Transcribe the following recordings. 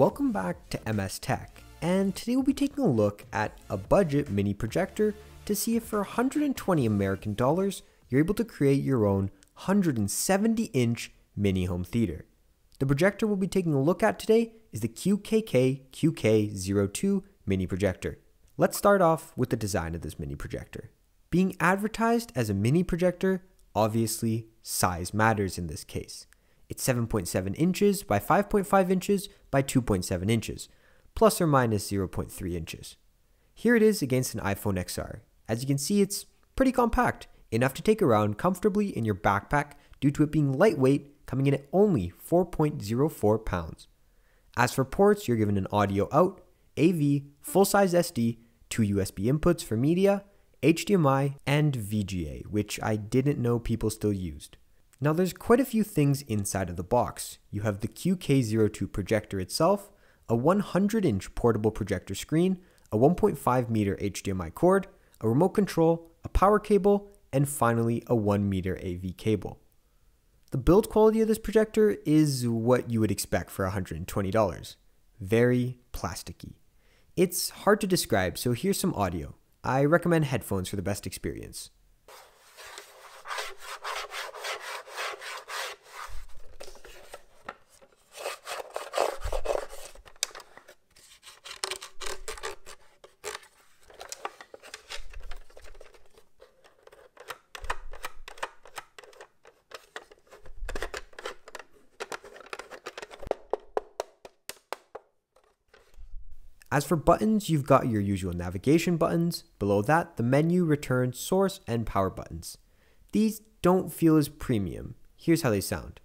Welcome back to MS Tech, and today we'll be taking a look at a budget mini projector to see if for $120 American, you're able to create your own 170-inch mini home theater. The projector we'll be taking a look at today is the QKK QK02 mini projector. Let's start off with the design of this mini projector. Being advertised as a mini projector, obviously size matters in this case. It's 7.7 inches by 5.5 inches by 2.7 inches, plus or minus 0.3 inches. Here it is against an iPhone XR. As you can see, it's pretty compact, enough to take around comfortably in your backpack due to it being lightweight, coming in at only 4.04 pounds. As for ports, you're given an audio out, AV, full-size SD, two USB inputs for media, HDMI, and VGA, which I didn't know people still used. Now there's quite a few things inside of the box. You have the QK02 projector itself, a 100-inch portable projector screen, a 1.5-meter HDMI cord, a remote control, a power cable, and finally a 1-meter AV cable. The build quality of this projector is what you would expect for $120. Very plasticky. It's hard to describe, so here's some audio. I recommend headphones for the best experience. As for buttons, you've got your usual navigation buttons. Below that, the menu, return, source, and power buttons. These don't feel as premium. Here's how they sound.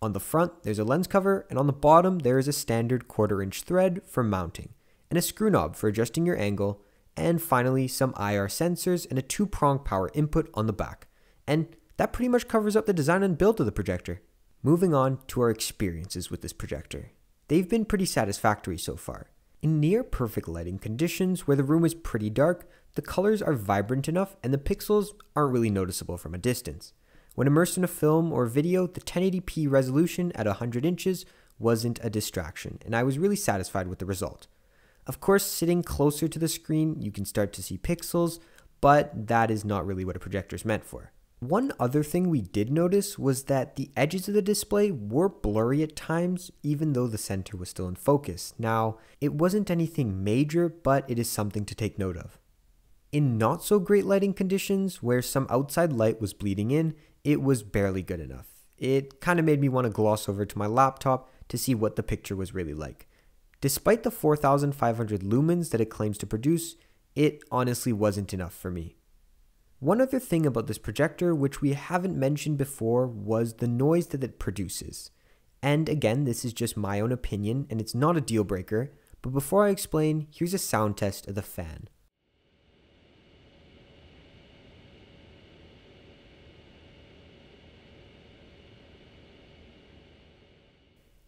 On the front, there's a lens cover, and on the bottom, there is a standard 1/4-inch thread for mounting, and a screw knob for adjusting your angle, and finally some IR sensors and a 2-prong power input on the back. And that pretty much covers up the design and build of the projector. Moving on to our experiences with this projector. They've been pretty satisfactory so far. In near perfect lighting conditions where the room is pretty dark, the colors are vibrant enough and the pixels aren't really noticeable from a distance. When immersed in a film or video, the 1080p resolution at 100 inches wasn't a distraction, and I was really satisfied with the result. Of course, sitting closer to the screen, you can start to see pixels, but that is not really what a projector is meant for. One other thing we did notice was that the edges of the display were blurry at times, even though the center was still in focus. Now, it wasn't anything major, but it is something to take note of. In not so great lighting conditions, where some outside light was bleeding in, it was barely good enough. It kind of made me want to gloss over to my laptop to see what the picture was really like. Despite the 4,500 lumens that it claims to produce, it honestly wasn't enough for me. One other thing about this projector, which we haven't mentioned before, was the noise that it produces. And again, this is just my own opinion, and it's not a deal breaker, but before I explain, here's a sound test of the fan.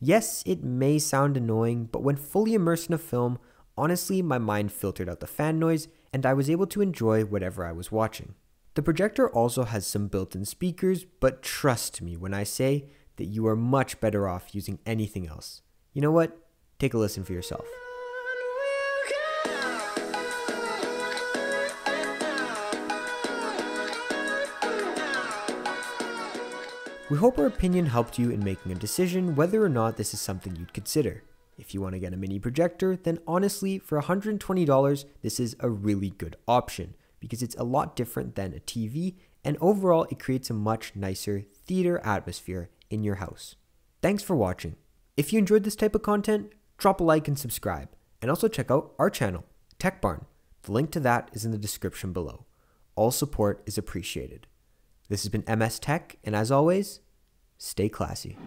Yes, it may sound annoying, but when fully immersed in a film, honestly, my mind filtered out the fan noise and I was able to enjoy whatever I was watching. The projector also has some built-in speakers, but trust me when I say that you are much better off using anything else. You know what? Take a listen for yourself. We hope our opinion helped you in making a decision whether or not this is something you'd consider. If you want to get a mini projector, then honestly, for $120, this is a really good option because it's a lot different than a TV, and overall it creates a much nicer theater atmosphere in your house. Thanks for watching. If you enjoyed this type of content, drop a like and subscribe, and also check out our channel, Tech Barn. The link to that is in the description below. All support is appreciated. This has been MS Tech, and as always, stay classy.